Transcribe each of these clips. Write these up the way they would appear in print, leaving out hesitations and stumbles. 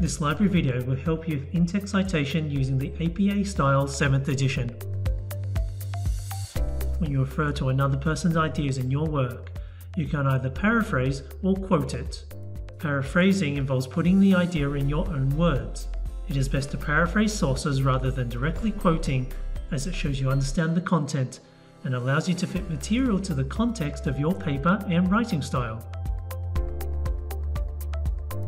This library video will help you with in-text citation using the APA style 7th edition. When you refer to another person's ideas in your work, you can either paraphrase or quote it. Paraphrasing involves putting the idea in your own words. It is best to paraphrase sources rather than directly quoting, as it shows you understand the content and allows you to fit material to the context of your paper and writing style.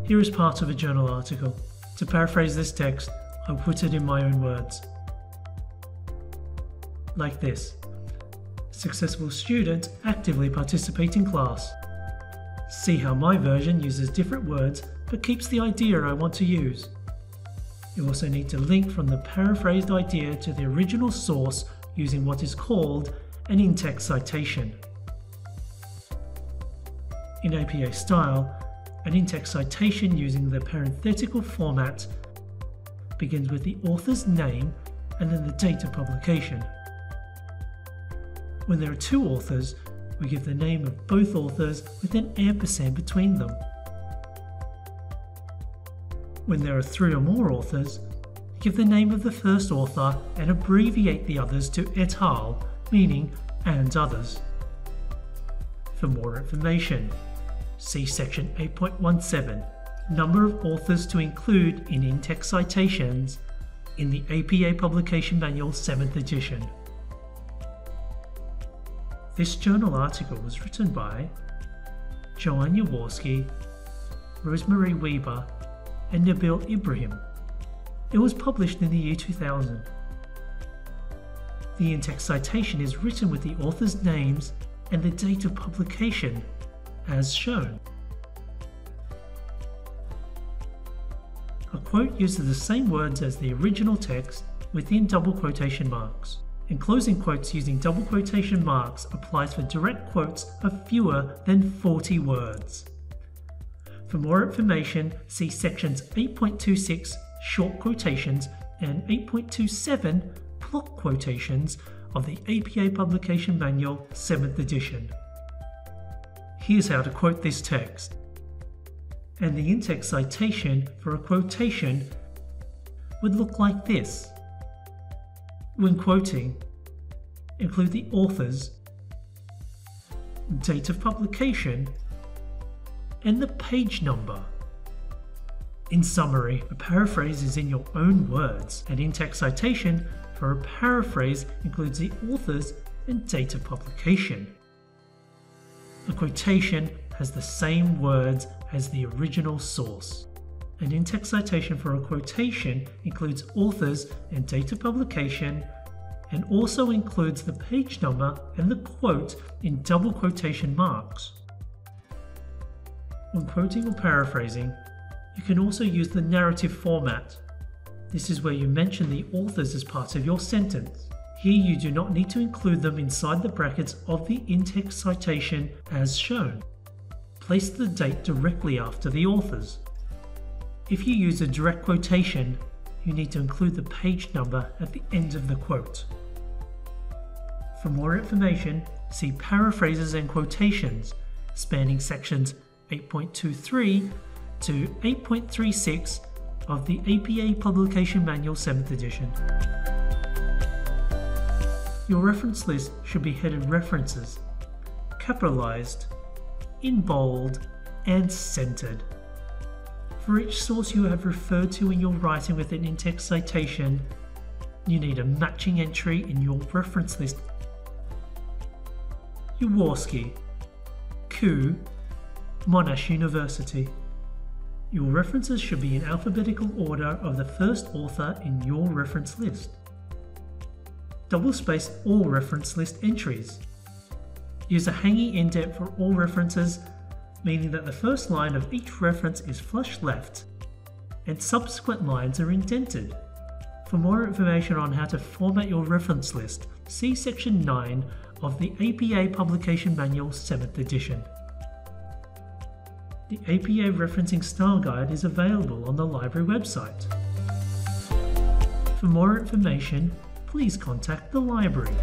Here is part of a journal article. To paraphrase this text, I'll put it in my own words. Like this. Successful student actively participates in class. See how my version uses different words but keeps the idea I want to use. You also need to link from the paraphrased idea to the original source using what is called an in-text citation. In APA style, an in-text citation using the parenthetical format begins with the author's name and then the date of publication. When there are two authors, we give the name of both authors with an ampersand between them. When there are three or more authors, give the name of the first author and abbreviate the others to et al, meaning and others. For more information, see section 8.17, number of authors to include in in-text citations in the APA Publication Manual 7th edition. This journal article was written by Joanne Jaworski, Rosemarie Weber and Nabil Ibrahim. It was published in the year 2000. The in-text citation is written with the authors' names and the date of publication, as shown. A quote uses the same words as the original text within double quotation marks. Enclosing quotes using double quotation marks applies for direct quotes of fewer than 40 words. For more information, see sections 8.26 short quotations and 8.27 block quotations of the APA Publication Manual 7th edition. Here's how to quote this text, and the in-text citation for a quotation would look like this. When quoting, include the authors, date of publication, and the page number. In summary, a paraphrase is in your own words. An in-text citation for a paraphrase includes the authors and date of publication. A quotation has the same words as the original source. An in-text citation for a quotation includes authors and date of publication, and also includes the page number and the quote in double quotation marks. When quoting or paraphrasing, you can also use the narrative format. This is where you mention the authors as part of your sentence. Here you do not need to include them inside the brackets of the in-text citation as shown. Place the date directly after the authors. If you use a direct quotation, you need to include the page number at the end of the quote. For more information, see Paraphrases and Quotations, spanning sections 8.23 to 8.36 of the APA Publication Manual 7th edition. Your reference list should be headed References, capitalized, in bold, and centered. For each source you have referred to in your writing with an in-text citation, you need a matching entry in your reference list. Jaworski, Ku, Monash University. Your references should be in alphabetical order of the first author in your reference list. Double-space all reference list entries. Use a hanging indent for all references, meaning that the first line of each reference is flush left and subsequent lines are indented. For more information on how to format your reference list, see section 9 of the APA Publication Manual 7th edition. The APA Referencing Style Guide is available on the library website. For more information, please contact the library.